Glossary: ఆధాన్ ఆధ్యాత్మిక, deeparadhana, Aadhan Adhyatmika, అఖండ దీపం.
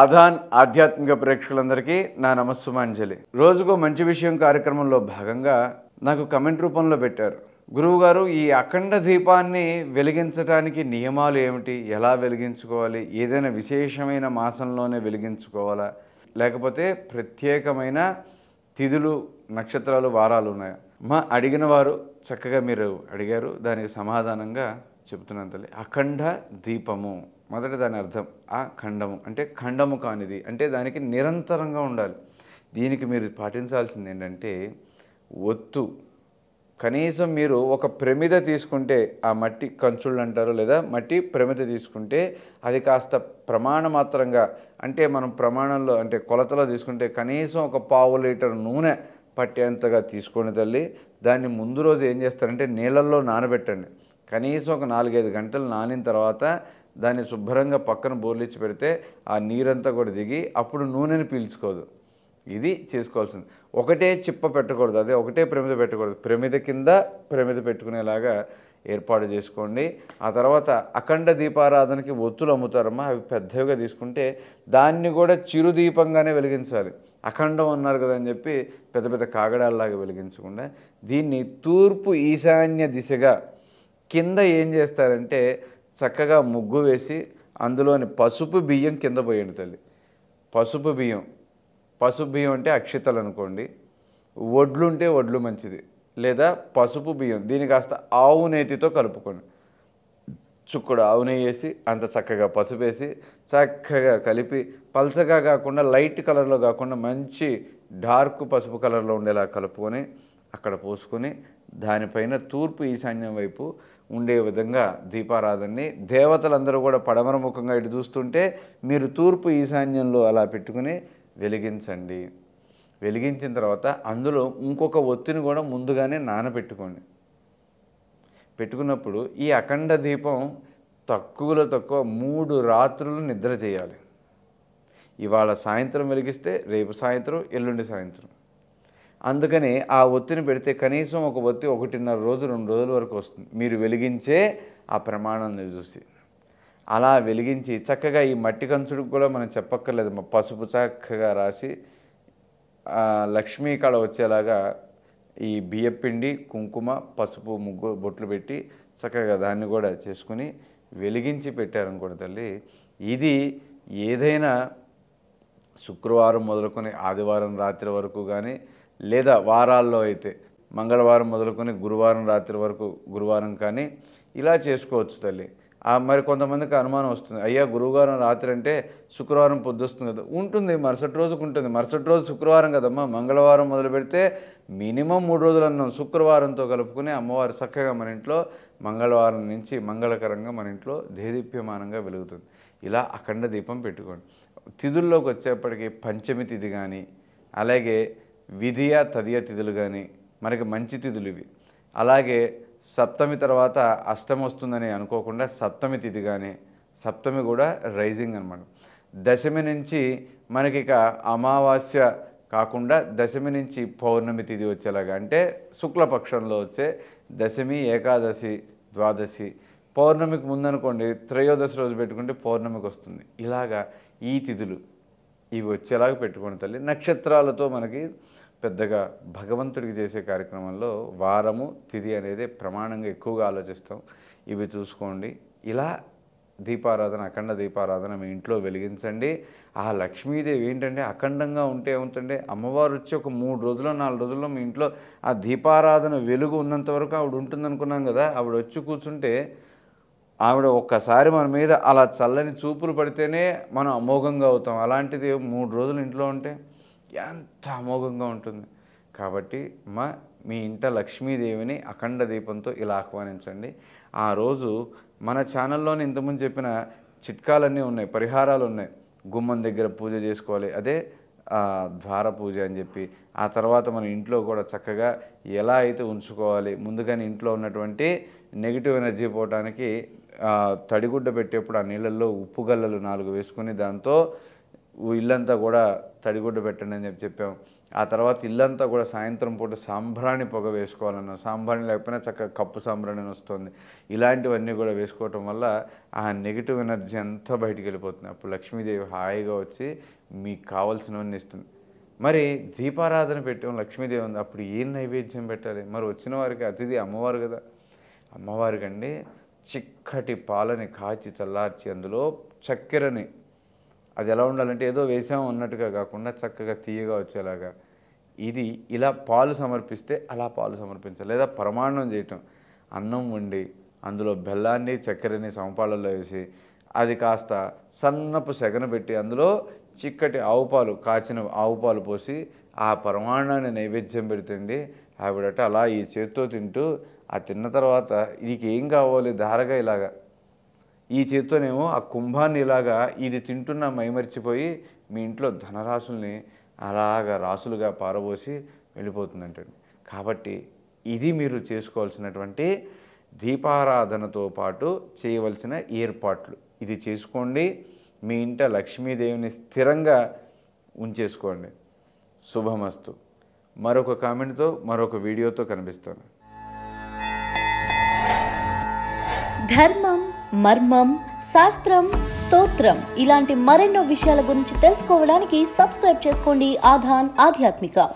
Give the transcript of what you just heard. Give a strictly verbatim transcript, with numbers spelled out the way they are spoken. आधान आध्यात्मिक प्रेक्षकुलंदरिकी ना नमस्सुमांजलि। रोजुको मंची विषयं कार्यक्रमंलो भागंगा नाकु कमेंट रूपंलो पेट्टारु। गुरुगारु ई अखंड दीपान्नि वेलिगिंचडानिकी नियमालु एमिटि, एला वेलिगिंचुकोवाली, एदैना विशेषमैन मासंलोने वेलिगिंचुकोवाला लेकपोते प्रत्येकमैन तिथुलु नक्षत्रालु वारालु उन्नाया? मा अडिगिन वारु चक्कगा मीरु अडिगारु, दानिकी समाधानंगा చెప్తున్నాను తల్లి। అఖండ దీపము మొదట దాని అర్థం ఆ ఖండము అంటే ఖండము కానిది, అంటే దానికి నిరంతరంగా ఉండాలి। దీనికి మీరు పాటించాల్సింది ఏంటంటే ఒత్తు, కనీసం మీరు ఒక ప్రమిద తీసుకుంటే ఆ మట్టి కంచుళ్ళు అంటారు లేదా మట్టి ప్రమిద తీసుకుంటే అది కాస్త ప్రమాణ మాత్రంగా అంటే మనం ప్రమాణంలో అంటే కొలతలో తీసుకుంటే కనీసం ఒక పావు లీటర్ నూనె పట్టేంతగా తీసుకొని తల్లి దాన్ని ముందు రోజు ఏం చేస్తారంటే నీళ్ళల్లో నానబెట్టండి। కనీసం ఒక నాలుగైదు గంటలు నానిన తర్వాత దాన్ని శుభ్రంగా పక్కన బోర్లిచ్చి పెడితే ఆ నీరంతా కూడా దిగి అప్పుడు నూనెని పీల్చుకోదు। ఇది చేసుకోవాల్సింది। ఒకటే చిప్ప పెట్టకూడదు, అదే ఒకటే ప్రమిద పెట్టకూడదు, ప్రమిద కింద ప్రమిద పెట్టుకునేలాగా ఏర్పాటు చేసుకోండి। ఆ తర్వాత అఖండ దీపారాధనకి ఒత్తులు అమ్ముతారమ్మా, అవి పెద్దవిగా తీసుకుంటే దాన్ని కూడా చిరుదీపంగానే వెలిగించాలి। అఖండం అన్నారు కదా అని చెప్పి పెద్ద పెద్ద కాగడాలలాగా వెలిగించకుండా దీన్ని తూర్పు ఈశాన్య దిశగా కింద ఏం చేస్తారంటే చక్కగా ముగ్గు వేసి అందులోని పసుపు బియ్యం కింద పోయండి తల్లి। పసుపు బియ్యం, పసుపు బియ్యం అంటే అక్షితలు అనుకోండి, వడ్లు ఉంటే వడ్లు మంచిది, లేదా పసుపు బియ్యం దీని కాస్త ఆవు నేతితో కలుపుకోండి। చుక్కుడు ఆవు నెయ్యి వేసి అంత చక్కగా పసుపు వేసి చక్కగా కలిపి పల్చగా కాకుండా లైట్ కలర్లో కాకుండా మంచి డార్క్ పసుపు కలర్లో ఉండేలా కలుపుకొని అక్కడ పోసుకొని దానిపైన తూర్పు ఈశాన్యం వైపు ఉండే విధంగా దీపారాధనని దేవతలందరూ కూడా పడమర ముఖంగా ఇటు చూస్తుంటే మీరు తూర్పు ఈశాన్యంలో అలా పెట్టుకుని వెలిగించండి। వెలిగించిన తర్వాత అందులో ఇంకొక ఒత్తిని కూడా ముందుగానే నానబెట్టుకోండి। పెట్టుకున్నప్పుడు ఈ అఖండ దీపం తక్కువలో తక్కువ మూడు రాత్రులు నిద్ర చేయాలి। ఇవాళ సాయంత్రం వెలిగిస్తే రేపు సాయంత్రం, ఎల్లుండి సాయంత్రం, అందుకని ఆ ఒత్తిని పెడితే కనీసం ఒక ఒత్తి ఒకటిన్నర రోజు రెండు రోజుల వరకు వస్తుంది మీరు వెలిగించే ఆ ప్రమాణాన్ని చూసి। అలా వెలిగించి చక్కగా ఈ మట్టి కంచుడికి కూడా మనం చెప్పక్కర్లేదు, మా పసుపు చక్కగా రాసి లక్ష్మీ కళ వచ్చేలాగా ఈ బియ్యపిండి కుంకుమ పసుపు ముగ్గు బొట్లు పెట్టి చక్కగా దాన్ని కూడా చేసుకుని వెలిగించి పెట్టారనుకోండి తల్లి। ఇది ఏదైనా శుక్రవారం మొదలుకొని ఆదివారం రాత్రి వరకు కానీ, లేదా వారాల్లో అయితే మంగళవారం మొదలుకొని గురువారం రాత్రి వరకు గురువారం కానీ ఇలా చేసుకోవచ్చు తల్లి। మరి కొంతమందికి అనుమానం వస్తుంది, అయ్యా గురువారం రాత్రి అంటే శుక్రవారం పొద్దుస్తుంది కదా, ఉంటుంది మరుసటి రోజుకు ఉంటుంది, మరుసటి రోజు శుక్రవారం కదమ్మా, మంగళవారం మొదలు పెడితే మినిమం మూడు రోజులు అన్నాం శుక్రవారంతో కలుపుకుని అమ్మవారు చక్కగా మన ఇంట్లో మంగళవారం నుంచి మంగళకరంగా మన ఇంట్లో దేదీప్యమానంగా వెలుగుతుంది। ఇలా అఖండ దీపం పెట్టుకోండి। తిథుల్లోకి వచ్చేప్పటికి పంచమి తిథి కానీ, అలాగే విధియ తదియ తిథులు కానీ మనకి మంచి తిథులు ఇవి, అలాగే సప్తమి తర్వాత అష్టమి వస్తుందని అనుకోకుండా సప్తమి తిథి కానీ, సప్తమి కూడా రైజింగ్ అనమాట। దశమి నుంచి మనకి ఇక అమావాస్య కాకుండా దశమి నుంచి పౌర్ణమి తిథి వచ్చేలాగా, అంటే శుక్లపక్షంలో వచ్చే దశమి, ఏకాదశి, ద్వాదశి, పౌర్ణమికి ముందనుకోండి త్రయోదశి రోజు పెట్టుకుంటే పౌర్ణమికి వస్తుంది, ఇలాగా ఈ తిథులు ఇవి వచ్చేలాగా పెట్టుకోండి తల్లి। నక్షత్రాలతో మనకి పెద్దగా భగవంతుడికి చేసే కార్యక్రమంలో వారము తిథి అనేది ప్రమాణంగా ఎక్కువగా ఆలోచిస్తాం, ఇవి చూసుకోండి। ఇలా దీపారాధన అఖండ దీపారాధన మీ ఇంట్లో వెలిగించండి। ఆ లక్ష్మీదేవి ఏంటంటే అఖండంగా ఉంటే ఏముంటుంటే అమ్మవారు వచ్చి ఒక మూడు రోజుల్లో నాలుగు రోజుల్లో మీ ఇంట్లో ఆ దీపారాధన వెలుగు ఉన్నంత వరకు ఆవిడ ఉంటుందనుకున్నాం కదా, ఆవిడ వచ్చి కూర్చుంటే ఆవిడ ఒక్కసారి మన మీద అలా చల్లని చూపులు పడితేనే మనం అమోఘంగా అవుతాం, అలాంటిది మూడు రోజులు ఇంట్లో ఉంటే ఎంత అమోఘంగా ఉంటుంది। కాబట్టి మా మీ ఇంట లక్ష్మీదేవిని అఖండ దీపంతో ఇలా ఆహ్వానించండి। ఆ రోజు మన ఛానల్లోనే ఇంతకుముందు చెప్పిన చిట్కాలన్నీ ఉన్నాయి, పరిహారాలు ఉన్నాయి। గుమ్మం దగ్గర పూజ చేసుకోవాలి, అదే ద్వార పూజ అని చెప్పి, ఆ తర్వాత మన ఇంట్లో కూడా చక్కగా ఎలా అయితే ఉంచుకోవాలి ముందుగానే ఇంట్లో ఉన్నటువంటి నెగిటివ్ ఎనర్జీ పోవడానికి తడిగుడ్డ పెట్టేప్పుడు ఆ నీళ్ళల్లో ఉప్పు గల్లలు నాలుగు వేసుకుని దాంతో ఇల్లంతా కూడా తడిగుడ్డ పెట్టండి అని చెప్పి చెప్పాం। ఆ తర్వాత ఇల్లంతా కూడా సాయంత్రం పూట సాంబ్రాణి పొగ వేసుకోవాలన్న, సాంబ్రాణి లేకపోయినా చక్కగా కప్పు సాంబ్రాణి వస్తుంది. ఇలాంటివన్నీ కూడా వేసుకోవటం వల్ల ఆ నెగిటివ్ ఎనర్జీ అంతా బయటికి వెళ్ళిపోతుంది. అప్పుడు లక్ష్మీదేవి హాయిగా వచ్చి మీకు కావాల్సినవన్నీ ఇస్తుంది. మరి దీపారాధన పెట్టాం, లక్ష్మీదేవి ఉంది, అప్పుడు ఏం నైవేద్యం పెట్టాలి? మరి వచ్చిన వారికి అతిథి అమ్మవారు కదా, అమ్మవారికి అండి చిక్కటి పాలని కాచి చల్లార్చి అందులో చక్కెరని, అది ఎలా ఉండాలంటే ఏదో వేసాము అన్నట్టుగా కాకుండా చక్కగా తీయగా వచ్చేలాగా, ఇది ఇలా పాలు సమర్పిస్తే అలా పాలు సమర్పించాలి. లేదా పరమాన్నం చేయటం, అన్నం వండి అందులో బెల్లాన్ని చక్కెరని సమపాలలో వేసి అది కాస్త సన్నపు సెగన పెట్టి అందులో చిక్కటి ఆవు పాలు కాచిన ఆవు పాలు పోసి ఆ పరమాన్నాన్ని నైవేద్యం పెడుతుంది. ఆవిడట అలా ఈ చేతితో తింటూ ఆ తిన్న తర్వాత నీకు ఏం కావాలి ధారగా ఇలాగా ఈ చేతితోనేమో ఆ కుంభాన్ని ఇలాగా ఇది తింటున్న మైమర్చిపోయి మీ ఇంట్లో ధనరాశుల్ని అలాగా రాసులుగా పారబోసి వెళ్ళిపోతుందంటండి. కాబట్టి ఇది మీరు చేసుకోవాల్సినటువంటి దీపారాధనతో పాటు చేయవలసిన ఏర్పాట్లు. ఇది చేసుకోండి, మీ ఇంట లక్ష్మీదేవిని స్థిరంగా ఉంచేసుకోండి. శుభమస్తు. మరొక కామెంట్తో మరొక వీడియోతో కనిపిస్తాను. ధర్మం, మర్మం, శాస్త్రం, స్తోత్రం ఇలాంటి మరెన్నో విషయాల గురించి తెలుసుకోవడానికి సబ్స్క్రైబ్ చేసుకోండి ఆధాన్ ఆధ్యాత్మిక.